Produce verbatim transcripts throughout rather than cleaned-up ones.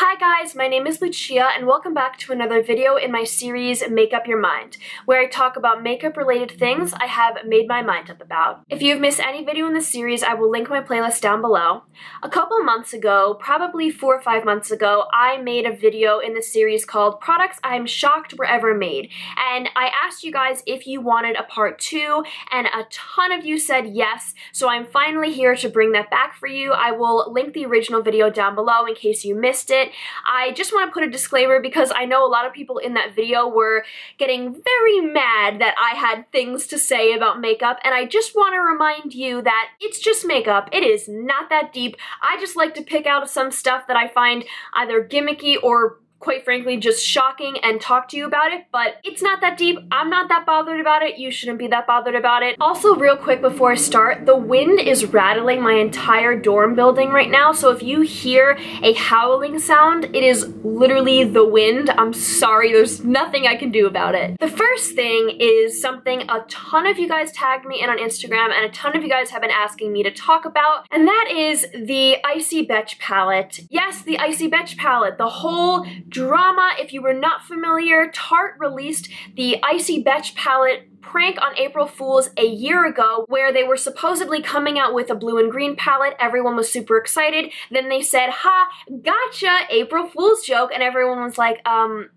Hi guys, my name is Lucia and welcome back to another video in my series Make Up Your Mind, where I talk about makeup related things I have made my mind up about. If you've missed any video in this series, I will link my playlist down below. A couple months ago, probably four or five months ago, I made a video in this series called Products I'm Shocked Were Ever Made, and I asked you guys if you wanted a part two, and a ton of you said yes, so I'm finally here to bring that back for you. I will link the original video down below in case you missed it. I just want to put a disclaimer because I know a lot of people in that video were getting very mad that I had things to say about makeup, and I just want to remind you that it's just makeup. It is not that deep. I just like to pick out some stuff that I find either gimmicky or quite frankly just shocking and talk to you about it, but it's not that deep. I'm not that bothered about it. You shouldn't be that bothered about it. Also, real quick before I start, the wind is rattling my entire dorm building right now, so if you hear a howling sound, it is literally the wind. I'm sorry, there's nothing I can do about it. The first thing is something a ton of you guys tagged me in on Instagram and a ton of you guys have been asking me to talk about, and that is the Icy Betch palette. Yes, the Icy Betch palette, the whole drama. If you were not familiar, Tarte released the Icy Betch palette prank on April Fool's a year ago where they were supposedly coming out with a blue and green palette. Everyone was super excited. Then they said, ha, gotcha, April Fool's joke. And everyone was like, um,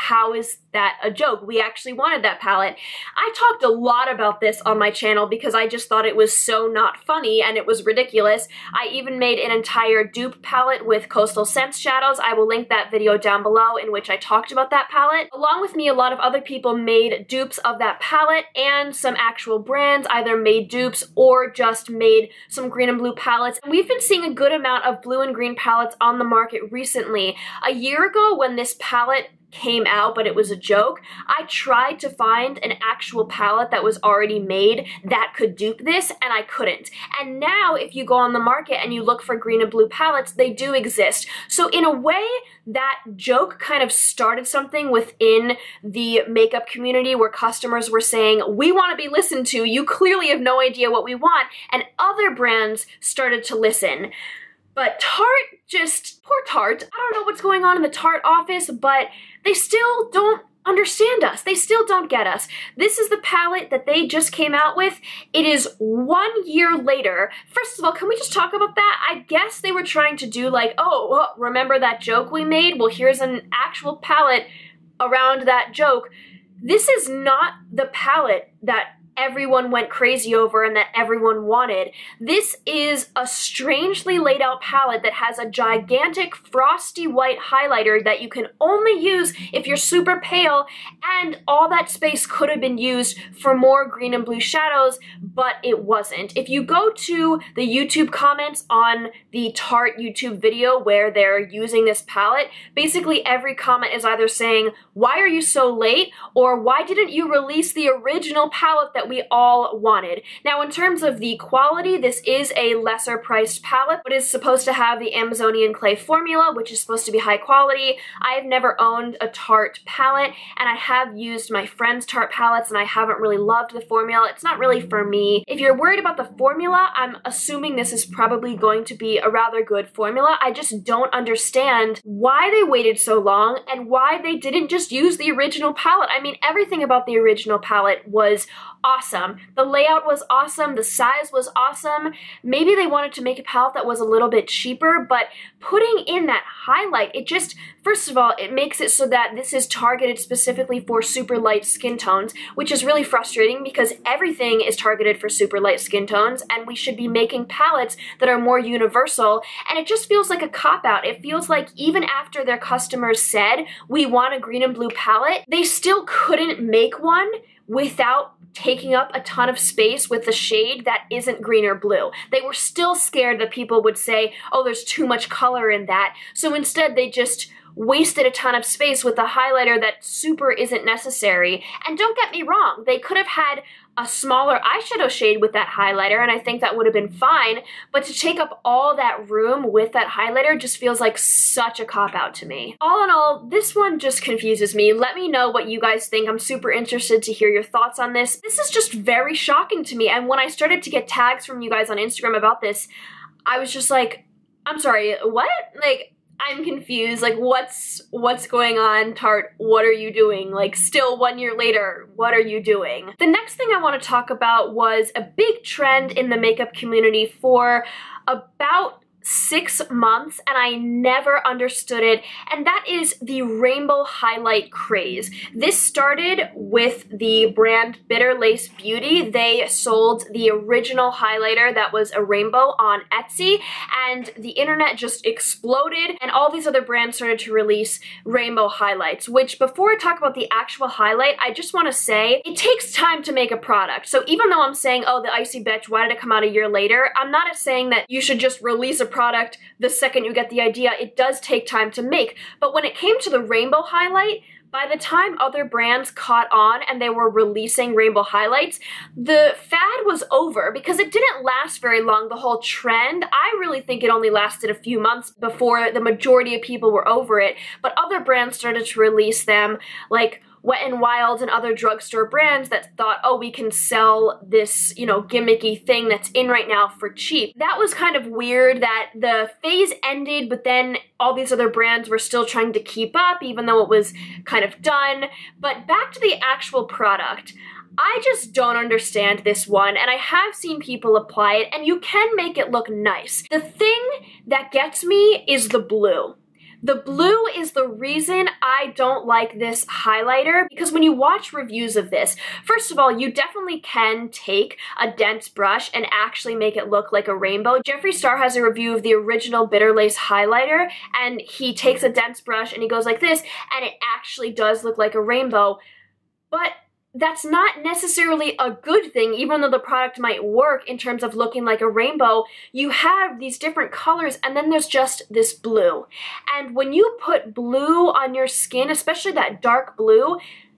how is that a joke? We actually wanted that palette. I talked a lot about this on my channel because I just thought it was so not funny and it was ridiculous. I even made an entire dupe palette with Coastal Scents shadows. I will link that video down below in which I talked about that palette. Along with me, a lot of other people made dupes of that palette, and some actual brands either made dupes or just made some green and blue palettes. And we've been seeing a good amount of blue and green palettes on the market recently. A year ago when this palette came out, but it was a joke, I tried to find an actual palette that was already made that could dupe this, and I couldn't. And now if you go on the market and you look for green and blue palettes, they do exist. So in a way, that joke kind of started something within the makeup community where customers were saying, we want to be listened to, you clearly have no idea what we want, and other brands started to listen. But Tarte just, poor Tarte, I don't know what's going on in the Tarte office, but they still don't understand us. They still don't get us. This is the palette that they just came out with. It is one year later. First of all, can we just talk about that? I guess they were trying to do like, oh, remember that joke we made? Well, here's an actual palette around that joke. This is not the palette that everyone went crazy over and that everyone wanted. This is a strangely laid out palette that has a gigantic frosty white highlighter that you can only use if you're super pale, and all that space could have been used for more green and blue shadows, but it wasn't. If you go to the YouTube comments on the Tarte YouTube video where they're using this palette, basically every comment is either saying, why are you so late? Or why didn't you release the original palette that we all wanted? Now, in terms of the quality, this is a lesser priced palette, but is supposed to have the Amazonian clay formula, which is supposed to be high quality. I have never owned a Tarte palette, and I have used my friend's Tarte palettes, and I haven't really loved the formula. It's not really for me. If you're worried about the formula, I'm assuming this is probably going to be a rather good formula. I just don't understand why they waited so long and why they didn't just use the original palette. I mean, everything about the original palette was awesome. The layout was awesome, the size was awesome. Maybe they wanted to make a palette that was a little bit cheaper, but putting in that highlight, it just, first of all, it makes it so that this is targeted specifically for super light skin tones, which is really frustrating because everything is targeted for super light skin tones, and we should be making palettes that are more universal, and it just feels like a cop-out. It feels like even after their customers said, we want a green and blue palette, they still couldn't make one without taking up a ton of space with the shade that isn't green or blue. They were still scared that people would say, oh, there's too much color in that. So instead they just wasted a ton of space with a highlighter that super isn't necessary. And don't get me wrong, they could have had a smaller eyeshadow shade with that highlighter, and I think that would have been fine, but to take up all that room with that highlighter just feels like such a cop-out to me. All in all, this one just confuses me. Let me know what you guys think. I'm super interested to hear your thoughts on this. This is just very shocking to me, and when I started to get tags from you guys on Instagram about this, I was just like, I'm sorry, what? Like, I'm confused. Like, what's what's going on, Tarte? What are you doing? Like, still one year later, what are you doing? The next thing I want to talk about was a big trend in the makeup community for about six months, and I never understood it, and that is the rainbow highlight craze. This started with the brand Bitter Lace Beauty. They sold the original highlighter that was a rainbow on Etsy, and the internet just exploded, and all these other brands started to release rainbow highlights, which before I talk about the actual highlight, I just want to say it takes time to make a product. So even though I'm saying, oh, the Icy Betch, why did it come out a year later? I'm not saying that you should just release a product the second you get the idea. It does take time to make. But when it came to the rainbow highlight, by the time other brands caught on and they were releasing rainbow highlights, the fad was over because it didn't last very long, the whole trend. I really think it only lasted a few months before the majority of people were over it, but other brands started to release them, like Wet n Wild and other drugstore brands that thought, oh, we can sell this, you know, gimmicky thing that's in right now for cheap. That was kind of weird that the phase ended, but then all these other brands were still trying to keep up, even though it was kind of done. But back to the actual product. I just don't understand this one, and I have seen people apply it, and you can make it look nice. The thing that gets me is the blue. The blue is the reason I don't like this highlighter, because when you watch reviews of this, first of all, you definitely can take a dense brush and actually make it look like a rainbow. Jeffree Star has a review of the original Bitter Lace highlighter, and he takes a dense brush and he goes like this, and it actually does look like a rainbow, but that's not necessarily a good thing, even though the product might work in terms of looking like a rainbow. You have these different colors, and then there's just this blue. And when you put blue on your skin, especially that dark blue,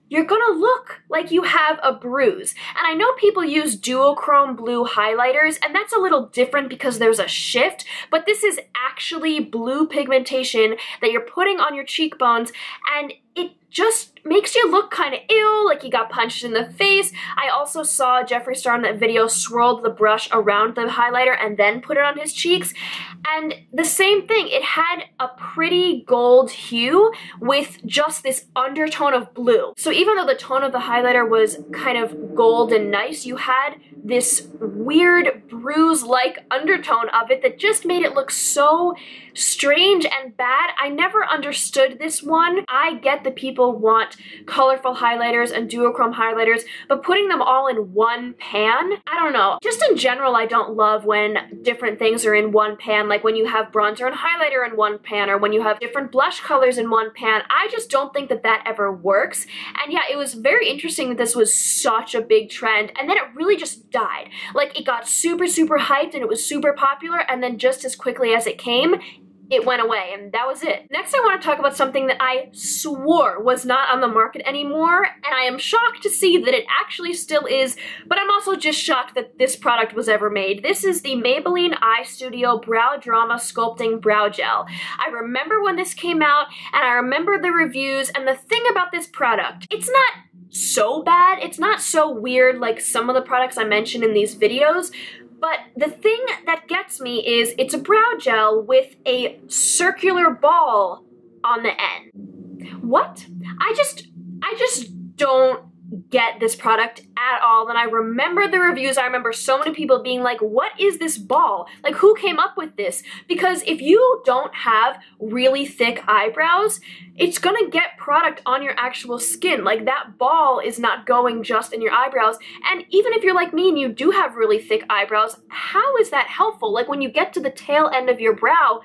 you're gonna look like you have a bruise. And I know people use duochrome blue highlighters, and that's a little different because there's a shift, but this is actually blue pigmentation that you're putting on your cheekbones, and it just makes you look kind of ill, like you got punched in the face. I also saw Jeffree Star in that video swirled the brush around the highlighter and then put it on his cheeks. And the same thing, it had a pretty gold hue with just this undertone of blue. So even though the tone of the highlighter was kind of gold and nice, you had this weird bruise-like undertone of it that just made it look so strange and bad. I never understood this one. I get that people want colorful highlighters and duochrome highlighters, but putting them all in one pan, I don't know. Just in general, I don't love when different things are in one pan, like when you have bronzer and highlighter in one pan, or when you have different blush colors in one pan. I just don't think that that ever works. And yeah, it was very interesting that this was such a big trend, and then it really just died. Like, it got super, super hyped, and it was super popular, and then just as quickly as it came, it went away, and that was it. Next, I want to talk about something that I swore was not on the market anymore, and I am shocked to see that it actually still is, but I'm also just shocked that this product was ever made. This is the Maybelline Eye Studio Brow Drama Sculpting Brow Gel. I remember when this came out, and I remember the reviews, and the thing about this product, it's not so bad, it's not so weird like some of the products I mentioned in these videos, but the thing that gets me is it's a brow gel with a circular ball on the end. What? I just, I just don't get this product at all. And I remember the reviews. I remember so many people being like, what is this ball? Like, who came up with this? Because if you don't have really thick eyebrows, it's gonna get product on your actual skin. Like, that ball is not going just in your eyebrows. And even if you're like me and you do have really thick eyebrows, how is that helpful? Like, when you get to the tail end of your brow,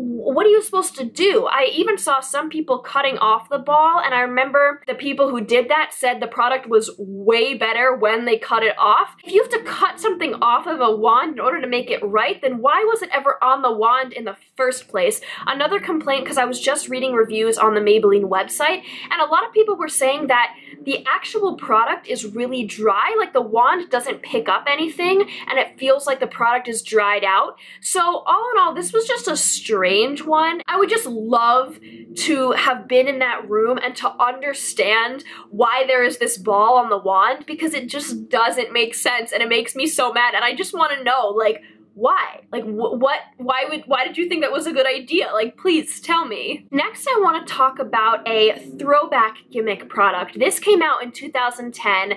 what are you supposed to do? I even saw some people cutting off the ball, and I remember the people who did that said the product was way better when they cut it off. If you have to cut something off of a wand in order to make it right, then why was it ever on the wand in the first place? Another complaint, because I was just reading reviews on the Maybelline website, and a lot of people were saying that the actual product is really dry, like the wand doesn't pick up anything, and it feels like the product is dried out. So all in all, this was just a strange strange one. I would just love to have been in that room and to understand why there is this ball on the wand, because it just doesn't make sense, and it makes me so mad, and I just want to know, like, why? Like, wh what, why would, why did you think that was a good idea? Like, please tell me. Next, I wanna talk about a throwback gimmick product. This came out in two thousand ten, and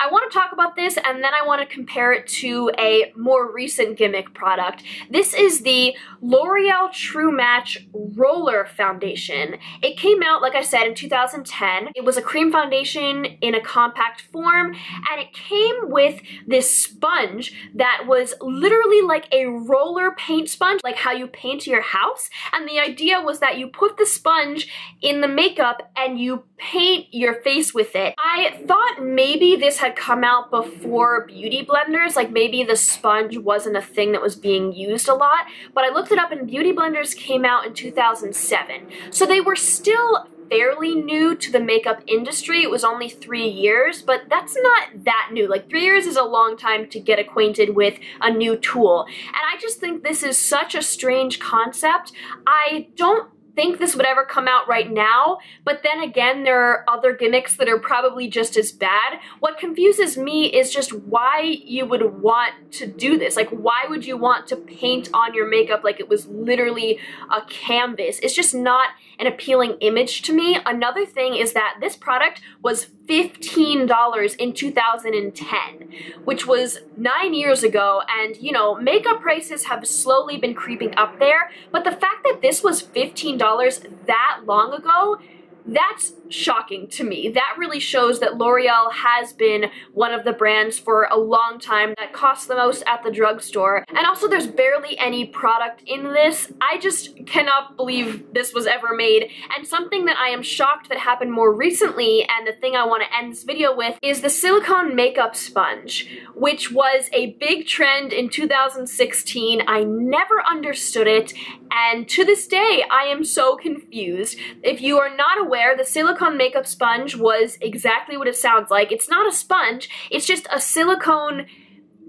I wanna talk about this, and then I wanna compare it to a more recent gimmick product. This is the L'Oreal True Match Roller Foundation. It came out, like I said, in two thousand ten. It was a cream foundation in a compact form, and it came with this sponge that was literally like a roller paint sponge, like how you paint your house. And the idea was that you put the sponge in the makeup and you paint your face with it. I thought maybe this had come out before Beauty Blenders, like maybe the sponge wasn't a thing that was being used a lot, but I looked it up and Beauty Blenders came out in two thousand seven. So they were still fairly new to the makeup industry. It was only three years, but that's not that new. Like, three years is a long time to get acquainted with a new tool. And I just think this is such a strange concept. I don't think this would ever come out right now, but then again, there are other gimmicks that are probably just as bad. What confuses me is just why you would want to do this. Like, why would you want to paint on your makeup like it was literally a canvas? It's just not an appealing image to me. Another thing is that this product was fifteen dollars in two thousand ten, which was nine years ago, and you know, makeup prices have slowly been creeping up there, but the fact that this was fifteen dollars that long ago, that's shocking to me. That really shows that L'Oreal has been one of the brands for a long time that costs the most at the drugstore. And also, there's barely any product in this. I just cannot believe this was ever made. And something that I am shocked that happened more recently, and the thing I want to end this video with, is the silicone makeup sponge, which was a big trend in two thousand sixteen. I never understood it, and to this day, I am so confused. If you are not aware, the silicone makeup sponge was exactly what it sounds like. It's not a sponge, it's just a silicone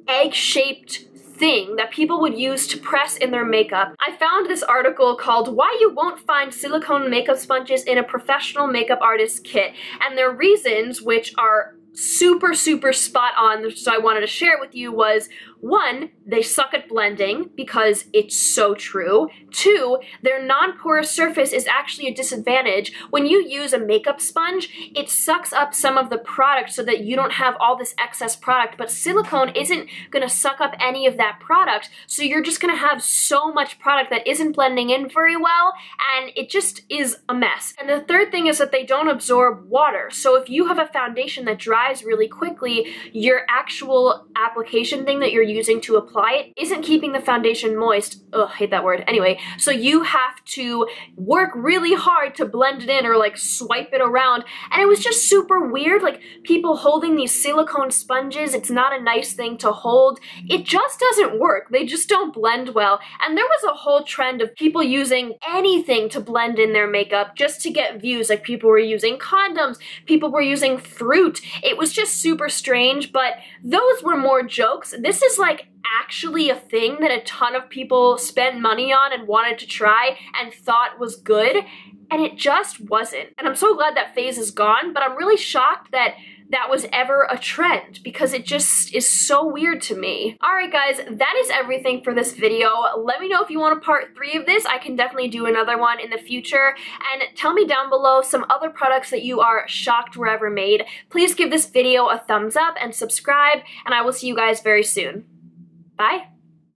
egg-shaped thing that people would use to press in their makeup. I found this article called "Why You Won't Find Silicone Makeup Sponges in a Professional Makeup Artist Kit," and their reasons, which are super, super spot on, so I wanted to share it with you, was one, they suck at blending, because it's so true. Two, their non-porous surface is actually a disadvantage. When you use a makeup sponge, it sucks up some of the product so that you don't have all this excess product, but silicone isn't gonna suck up any of that product, so you're just gonna have so much product that isn't blending in very well, and it just is a mess. And the third thing is that they don't absorb water, so if you have a foundation that dries really quickly, your actual application thing that you're using to apply it isn't keeping the foundation moist. Ugh, hate that word. Anyway, so you have to work really hard to blend it in or like swipe it around, and it was just super weird, like people holding these silicone sponges. It's not a nice thing to hold. It just doesn't work. They just don't blend well, and there was a whole trend of people using anything to blend in their makeup just to get views. Like, people were using condoms, people were using fruit. It It was just super strange, but those were more jokes. This is like actually a thing that a ton of people spent money on and wanted to try and thought was good, and it just wasn't. And I'm so glad that phase is gone, but I'm really shocked that that was ever a trend, because it just is so weird to me. Alright guys, that is everything for this video. Let me know if you want a part three of this. I can definitely do another one in the future. And tell me down below some other products that you are shocked were ever made. Please give this video a thumbs up and subscribe, and I will see you guys very soon. Bye!